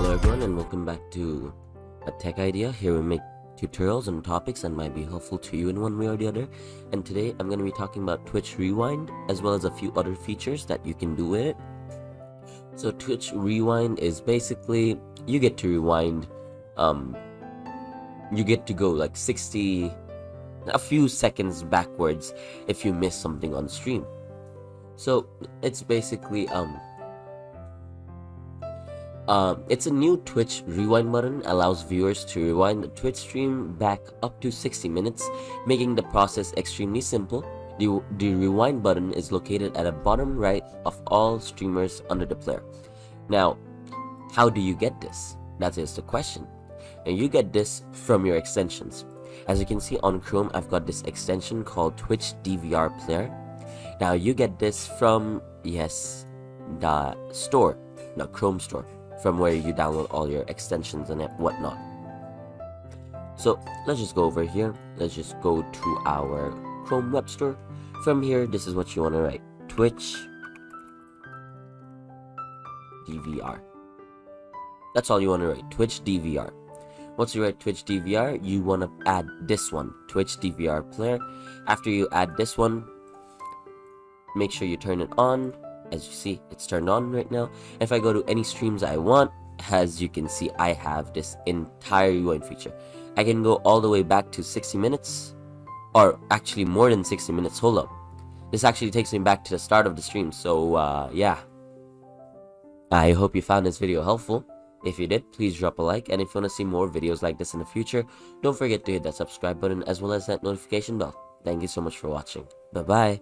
Hello everyone and welcome back to A Tech Idea. Here we make tutorials on topics that might be helpful to you in one way or the other. And today I'm going to be talking about Twitch Rewind as well as a few other features that you can do with it. So Twitch Rewind is basically you get to rewind, you get to go like a few seconds backwards if you miss something on stream. So it's basically it's a new Twitch rewind button, allows viewers to rewind the Twitch stream back up to 60 minutes, making the process extremely simple. The rewind button is located at the bottom right of all streamers under the player. Now, how do you get this? That is the question. And you get this from your extensions. As you can see on Chrome, I've got this extension called Twitch DVR Player. Now you get this from, yes, the store, the Chrome Store, from where you download all your extensions and whatnot. So let's just go over here. Let's just go to our Chrome Web Store. From here, this is what you want to write: Twitch DVR. That's all you want to write, Twitch DVR. Once you write Twitch DVR, you want to add this one, Twitch DVR Player. After you add this one, make sure you turn it on. As you see, it's turned on right now. If I go to any streams I want, as you can see, I have this entire rewind feature. I can go all the way back to 60 minutes, or actually more than 60 minutes. Hold up, this actually takes me back to the start of the stream. So yeah, I hope you found this video helpful. If you did, please drop a like, and if you want to see more videos like this in the future, don't forget to hit that subscribe button as well as that notification bell. Thank you so much for watching. Bye bye.